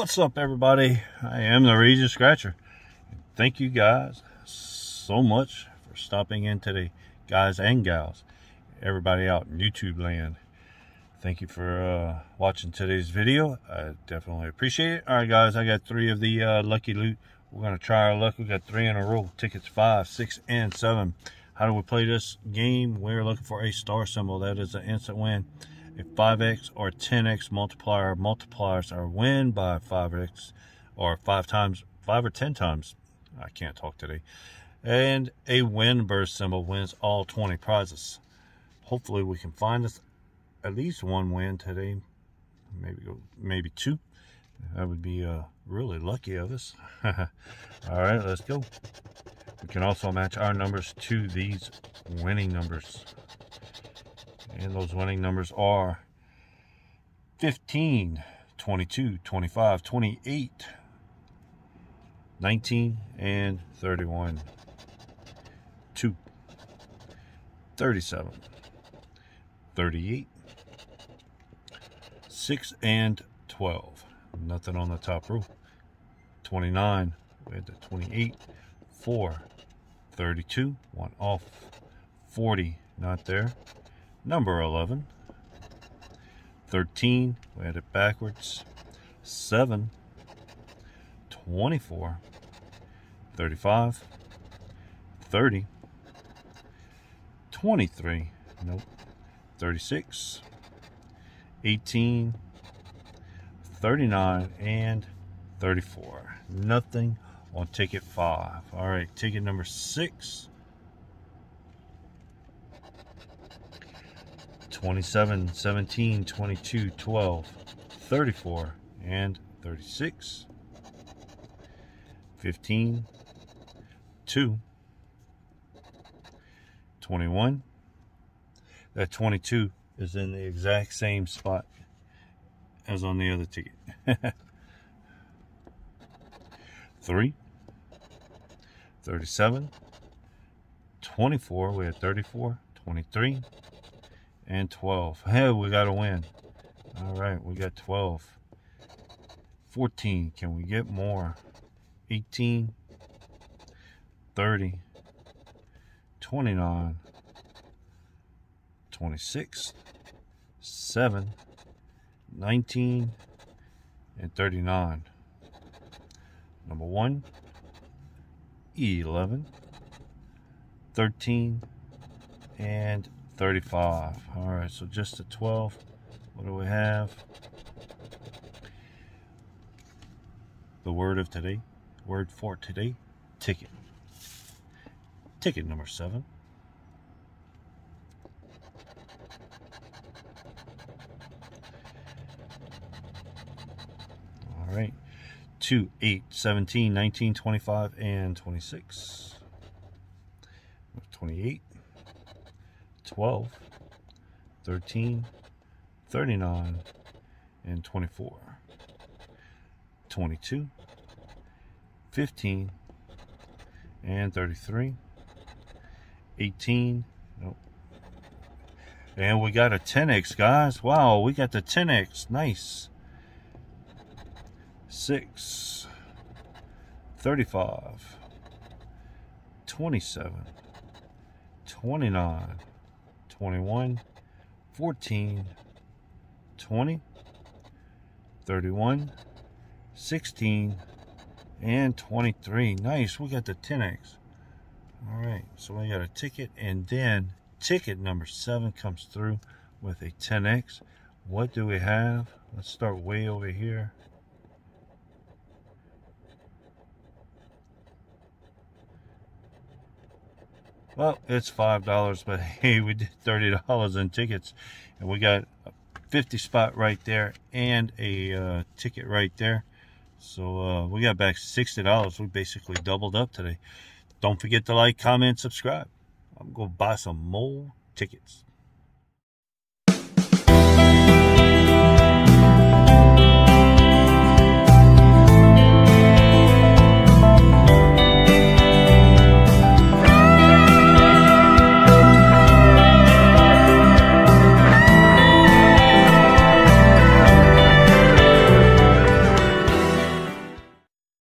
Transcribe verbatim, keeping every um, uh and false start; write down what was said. What's up, everybody? I am the Ragin' Scratcher. Thank you guys so much for stopping in today, guys and gals, everybody out in YouTube land. Thank you for uh, watching today's video. I definitely appreciate it. All right, guys, I got three of the uh, lucky loot. We're going to try our luck. We got three in a row, tickets five, six, and seven. How do we play this game? We're looking for a star symbol. That is an instant win. A five X or ten X multiplier multipliers our win by five X or five times, five or ten times. I can't talk today. And a win burst symbol wins all twenty prizes. Hopefully we can find us at least one win today. Maybe maybe two. That would be uh, really lucky of us. All right, let's go. We can also match our numbers to these winning numbers. And those winning numbers are fifteen, twenty-two, twenty-five, twenty-eight, nineteen, and thirty-one, two, thirty-seven, thirty-eight, six, and twelve. Nothing on the top row. twenty-nine, we had the twenty-eight, four, thirty-two, one off, forty, not there. Number eleven, thirteen, we had it backwards, seven, twenty-four, thirty-five, thirty, twenty-three, nope, thirty-six, eighteen, thirty-nine, and thirty-four. Nothing on ticket five. All right, ticket number six. twenty-seven, seventeen, twenty-two, twelve, thirty-four, and thirty-six, fifteen, two, twenty-one. That twenty-two is in the exact same spot as on the other ticket. three, thirty-seven, twenty-four, we had thirty-four, twenty-three, and twelve. Hey, we got a win. All right, we got twelve. fourteen. Can we get more? eighteen. thirty. twenty-nine. twenty-six. seven. nineteen. And thirty-nine. Number one. eleven. thirteen. And thirty-five. All right, so just a twelve. What do we have? The word of today, word for today, ticket. Ticket number seven. All right, two, eight, seventeen, nineteen, twenty-five, and twenty-six. twenty-eight. twelve, thirteen, thirty-nine, and twenty-four. twenty-two, fifteen, and thirty-three. eighteen, nope. And we got a ten X, guys. Wow, we got the ten X. Nice. six, thirty-five, twenty-seven, twenty-nine, twenty-one, fourteen, twenty, thirty-one, sixteen, and twenty-three. Nice, we got the ten X. All right, so we got a ticket, and then ticket number seven comes through with a ten X. What do we have? Let's start way over here. Well, it's five dollars, but hey, we did thirty dollars in tickets. And we got a fifty spot right there and a uh, ticket right there. So uh, we got back sixty dollars. We basically doubled up today. Don't forget to like, comment, subscribe. I'm going to buy some more tickets.